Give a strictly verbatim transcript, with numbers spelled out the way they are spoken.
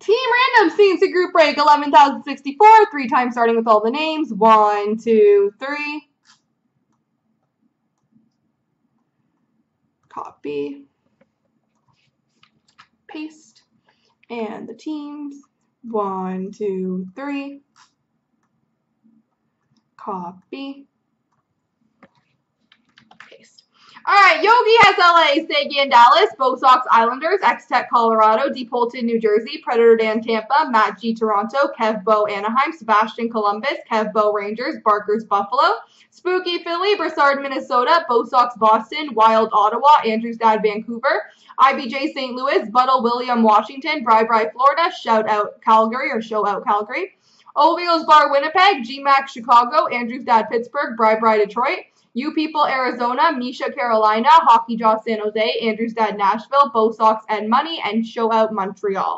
Team Randoms C and C Group Break eleven thousand sixty-four, three times starting with all the names. One, two, three. Copy. Paste. And the teams. One, two, three. Copy. Paste. Alright, Yogi has L A, Segi and Dallas, Bo Sox Islanders, X-Tech Colorado, DePolton New Jersey, Predator Dan Tampa, Matt G Toronto, Kev Bo Anaheim, Sebastian Columbus, Kev Bo Rangers, Barkers Buffalo, Spooky Philly, Broussard Minnesota, Bo Sox Boston, Wild Ottawa, Andrew's Dad Vancouver, I B J Saint Louis, Buttle William Washington, Bri Bri Florida, Shout Out Calgary or Show Out Calgary, Ovios Bar Winnipeg, G-Mac Chicago, Andrew's Dad Pittsburgh, Bri Bri Detroit, You People Arizona, Misha Carolina, Hockey Jaw San Jose, Andrew's Dad Nashville, Bo Sox and Money, and Show Out Montreal.